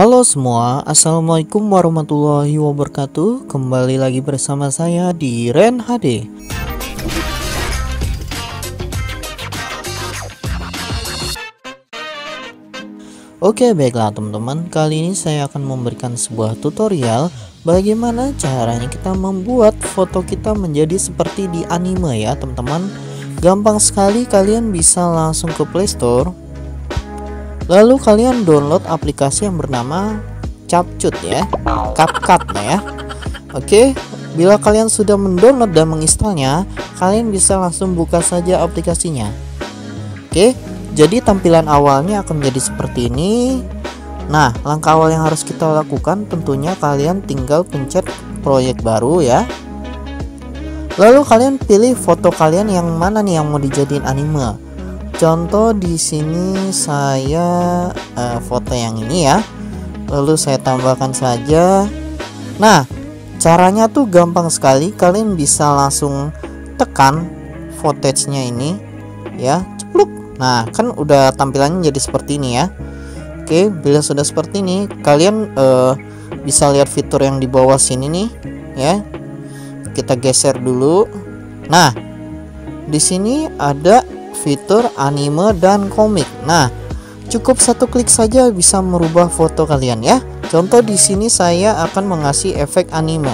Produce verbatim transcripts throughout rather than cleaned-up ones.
Halo semua, assalamualaikum warahmatullahi wabarakatuh. Kembali lagi bersama saya di Ren H D. Oke, baiklah teman-teman, kali ini saya akan memberikan sebuah tutorial bagaimana caranya kita membuat foto kita menjadi seperti di anime ya teman-teman. Gampang sekali, kalian bisa langsung ke Play Store. Lalu kalian download aplikasi yang bernama CapCut ya, CapCut ya. Oke, bila kalian sudah mendownload dan menginstalnya, kalian bisa langsung buka saja aplikasinya. Oke, jadi tampilan awalnya akan menjadi seperti ini. Nah, langkah awal yang harus kita lakukan tentunya kalian tinggal pencet proyek baru ya. Lalu kalian pilih foto kalian yang mana nih yang mau dijadiin anime. Contoh di sini saya uh, foto yang ini ya, lalu saya tambahkan saja. Nah, caranya tuh gampang sekali, kalian bisa langsung tekan footage-nya ini ya, cepluk. Nah, kan udah tampilannya jadi seperti ini ya. Oke, bila sudah seperti ini, kalian uh, bisa lihat fitur yang di bawah sini nih ya. Kita geser dulu. Nah, di sini ada fitur anime dan komik. Nah, cukup satu klik saja bisa merubah foto kalian ya. Contoh di sini saya akan mengasih efek anime.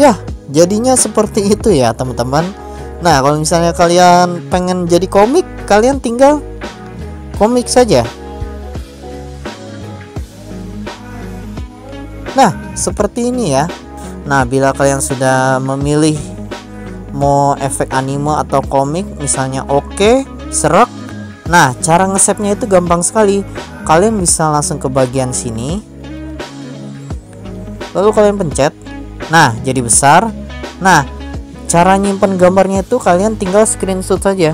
Ya, jadinya seperti itu ya teman-teman. Nah, kalau misalnya kalian pengen jadi komik, kalian tinggal komik saja. Nah, seperti ini ya. Nah, bila kalian sudah memilih mau efek anime atau komik, misalnya oke, serak. Nah, cara nge-save-nya itu gampang sekali. Kalian bisa langsung ke bagian sini, lalu kalian pencet. Nah, jadi besar. Nah, cara nyimpen gambarnya itu kalian tinggal screenshot saja.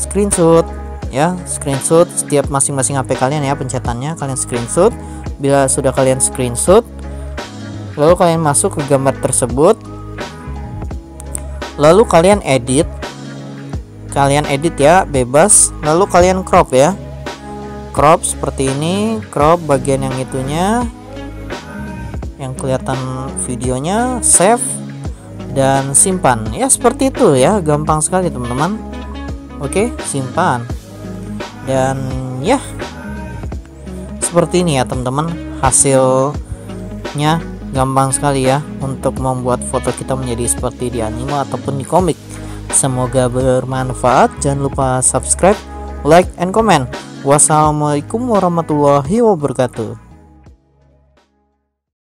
Screenshot ya, screenshot setiap masing-masing H P kalian ya, pencetannya kalian screenshot. Bila sudah kalian screenshot, lalu kalian masuk ke gambar tersebut, lalu kalian edit, kalian edit ya, bebas. Lalu kalian crop ya, crop seperti ini, crop bagian yang itunya, yang kelihatan videonya, save dan simpan ya, seperti itu ya, gampang sekali teman-teman. Oke, simpan dan ya, seperti ini ya teman-teman hasilnya. Gampang sekali ya untuk membuat foto kita menjadi seperti di anime ataupun di komik. Semoga bermanfaat. Jangan lupa subscribe, like, and comment. Wassalamualaikum warahmatullahi wabarakatuh.